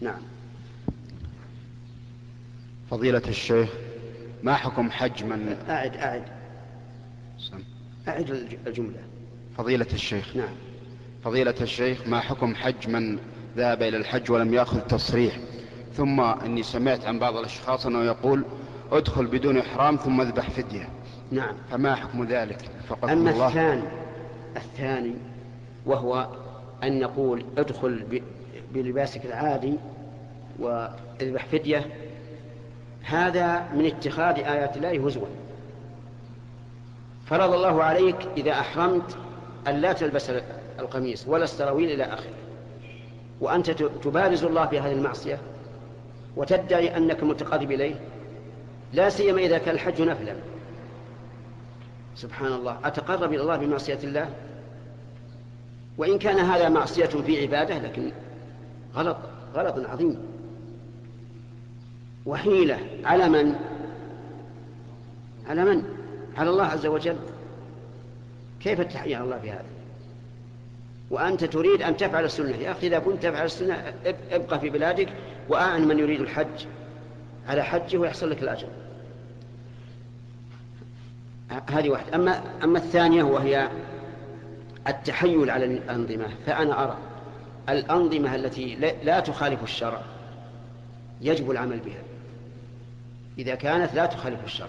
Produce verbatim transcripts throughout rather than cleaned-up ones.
نعم. فضيلة الشيخ، ما حكم حج من أعد أعد سم. أعد الجملة. فضيلة الشيخ، نعم. فضيلة الشيخ، ما حكم حج من ذهب إلى الحج ولم يأخذ تصريح، ثم أني سمعت عن بعض الأشخاص أنه يقول أدخل بدون إحرام ثم اذبح فدية؟ نعم. فما حكم ذلك؟ فقط أما الله. الثاني الثاني وهو أن نقول ادخل بلباسك العادي واذبح فدية، هذا من اتخاذ آيات الله هزوا. فرض الله عليك إذا أحرمت أن لا تلبس القميص ولا السراويل إلى آخره، وأنت تبارز الله بهذه المعصية وتدعي أنك متقرب إليه، لا سيما إذا كان الحج نفلا. سبحان الله، أتقرب إلى الله بمعصية الله؟ وإن كان هذا معصية في عبادة، لكن غلط غلط عظيم وحيلة. على من؟ على من؟ على الله عز وجل. كيف تحيي على الله في هذا وأنت تريد أن تفعل السنة؟ يا أخي إذا كنت تفعل السنة ابقى في بلادك وأعن من يريد الحج على حجه ويحصل لك الأجر. هذه واحدة. أما, أما الثانية وهي التحيل على الأنظمة، فأنا أرى الأنظمة التي لا تخالف الشرع يجب العمل بها إذا كانت لا تخالف الشرع.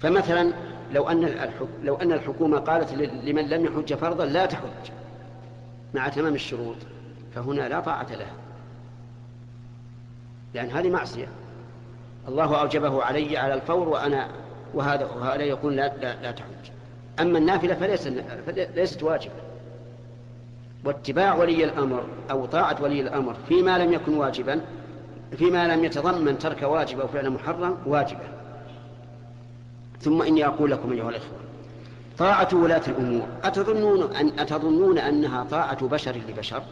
فمثلا لو أن لو أن الحكومة قالت لمن لم يحج فرضا لا تحج مع تمام الشروط، فهنا لا طاعة لها، لأن هذه معصية الله أوجبه علي على الفور وأنا وهذا وهذا يقول لا لا, لا تحج. أما النافلة فليس فليست واجبة، واتباع ولي الأمر أو طاعة ولي الأمر فيما لم يكن واجبا، فيما لم يتضمن ترك واجب أو فعل محرم، واجبة. ثم إني أقول لكم أيها الإخوة، طاعة ولاة الأمور أتظنون, أن أتظنون أنها طاعة بشر لبشر؟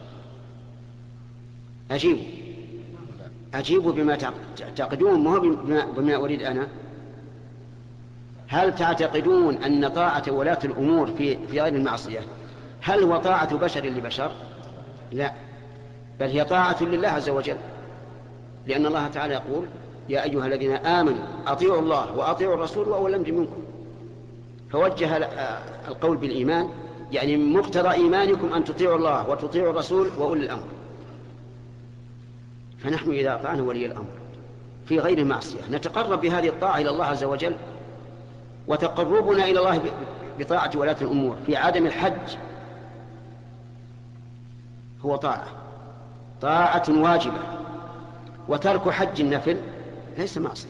أجيبوا أجيبوا بما تعتقدون، ما هو بما أريد أنا. هل تعتقدون أن طاعة ولاة الأمور في غير المعصية هل هو طاعة بشر لبشر؟ لا، بل هي طاعة لله عز وجل، لأن الله تعالى يقول يا أيها الذين آمنوا أطيعوا الله وأطيعوا الرسول وأولي الأمر منكم. فوجه القول بالإيمان، يعني من مقتضى إيمانكم أن تطيعوا الله وتطيعوا الرسول وأولي الأمر. فنحن إذا أطعنا ولي الأمر في غير معصية نتقرب بهذه الطاعة إلى الله عز وجل، وتقربنا إلى الله بطاعة ولاة الأمور في عدم الحج هو طاعة طاعة واجبة، وترك حج النفل ليس معصية.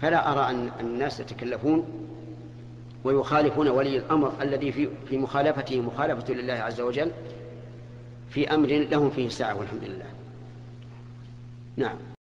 فلا أرى أن الناس يتكلفون ويخالفون ولي الأمر الذي في, في مخالفته مخالفة لله عز وجل في أمر لهم فيه ساعة، والحمد لله. نعم.